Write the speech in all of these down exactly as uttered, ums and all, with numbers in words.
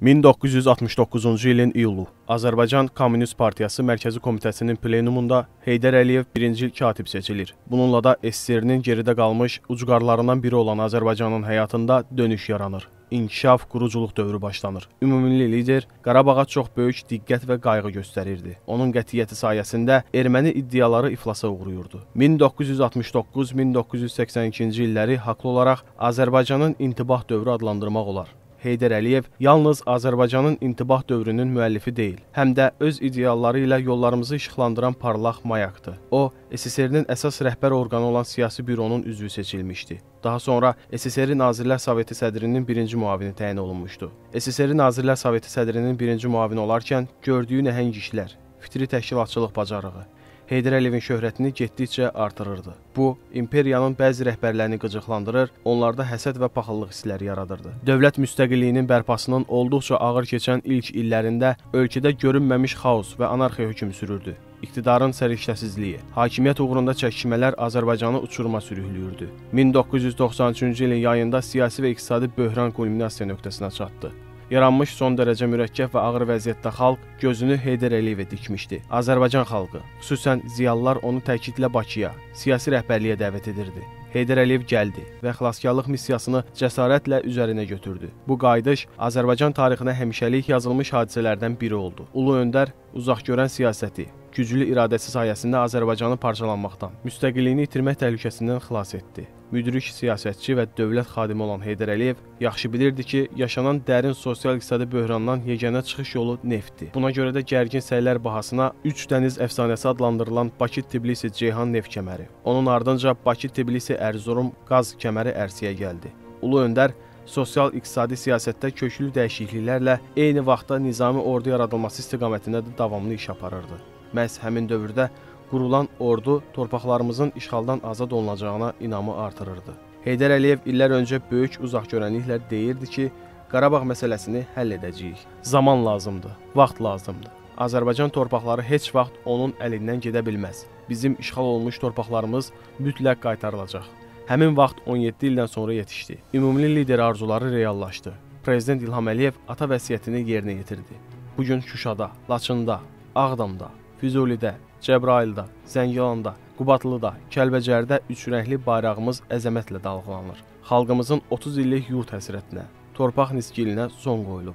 min doqquz yüz altmış doqquzuncu ilin iyulu Azərbaycan Komünist Partiyası Mərkəzi Komitəsinin plenumunda Heydər Əliyev birinci il katib seçilir. Bununla da S S R-nin geridə qalmış ucqarlarından biri olan Azərbaycanın həyatında dönüş yaranır. İnkişaf, quruculuq dövrü başlanır. Ümumilli lider Qarabağa çox böyük diqqət və qayğı göstərirdi. Onun qətiyyəti sayəsində erməni iddiaları iflasa uğruyurdu. min doqquz yüz altmış doqquz min doqquz yüz səksən ikinci illəri haqlı olaraq Azərbaycanın intibah dövrü adlandırmaq olar. Heydər Əliyev yalnız Azərbaycanın intibah dövrünün müəllifi deyil, həm də öz idealları ilə yollarımızı işıqlandıran parlaq mayaqdır. O, S S R-nin əsas rəhbər orqanı olan siyasi büronun üzvü seçilmişdi. Daha sonra S S R Nazirlər Soveti sədrinin birinci müavini təyin olunmuşdu. S S R Nazirlər Soveti sədrinin birinci müavini olarkən gördüyü nəhəng işlər, fikri təşkilatçılıq bacarığı Heydər Əliyevin şöhrətini getdikcə artırırdı. Bu, imperiyanın bəzi rəhbərlərini qıcıqlandırır, onlarda həsəd və paxıllıq hissləri yaradırdı. Dövlət müstəqilliyinin bərpasının olduqca ağır keçən ilk illərində ölkədə görünməmiş xaos və anarxiya hökm sürürdü. İqtidarın səriştəsizliyi, hakimiyyət uğrunda çəkişmələr Azərbaycanı uçuruma sürüklüyürdü. min doqquz yüz doxsan üçüncü ilin yayında siyasi və iqtisadi böhran kulminasiya nöqtəsinə çatdı. Yaranmış son dərəcə mürəkkəb və ağır vəziyyətdə xalq gözünü Heydər Əliyevə dikmişdi. Azərbaycan xalqı, xüsusən ziyalılar onu təkidlə Bakıya, siyasi rəhbərliyə dəvət edirdi. Heydər Əliyev gəldi və xilaskarlıq missiyasını cəsarətlə üzərinə götürdü. Bu qayıdış Azərbaycan tarixinə həmişəlik yazılmış hadisələrdən biri oldu. Ulu öndər uzaqgörən siyasəti, güclü iradəsi sayəsində Azərbaycanı parçalanmaqdan, müstəqilliyini itirmək təhlükəsindən xilas etdi. Müdrik siyasətçi və dövlət xadimi olan Heydər Əliyev yaxşı bilirdi ki, yaşanan dərin sosial-iqtisadi böhrandan yeganə çıxış yolu neftdir. Buna görə də gərgin səylər bahasına üç dəniz əfsanəsi adlandırılan Bakı-Tbilisi Ceyhan Neft Kəməri, onun ardınca Bakı-Tbilisi Erzurum-Qaz Kəməri ərsiyə gəldi. Ulu öndər sosial-iqtisadi siyasətdə köklü dəyişikliklərlə eyni vaxtda nizami ordu yaradılması istiqamətində də davamlı iş aparırdı. Məhz həmin dövrdə qurulan ordu torpaqlarımızın işğaldan azad olunacağına inamı artırırdı. Heydər Əliyev illər öncə böyük uzaqgörənliklə deyirdi ki, Qarabağ məsələsini həll edəcəyik. Zaman lazımdır, vaxt lazımdır. Azərbaycan torpaqları heç vaxt onun əlindən gedə bilməz. Bizim işğal olunmuş torpaqlarımız mütləq qaytarılacaq. Həmin vaxt on yeddi ildən sonra yetişdi. Ümumilli lider arzuları reallaşdı. Prezident İlham Əliyev ata vəsiyyətini yerinə yetirdi. Bugün Şuşada, Laçında, Ağdamda, Füzulidə, Cəbrayılda, Zəngilanda, Qubadlıda, Kəlbəcərdə üçrəngli bayrağımız əzəmətlə dalğalanır. Xalqımızın otuz illik yurt həsrətinə, torpaq nisgilinə son qoyulub.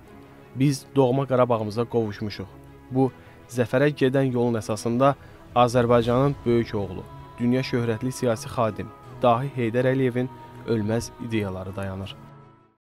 Biz doğma Qarabağımıza qovuşmuşuq. Bu, zəfərə gedən yolun əsasında Azərbaycanın böyük oğlu, dünya şöhrətli siyasi xadim, dahi Heydər Əliyevin ölməz ideyaları dayanır.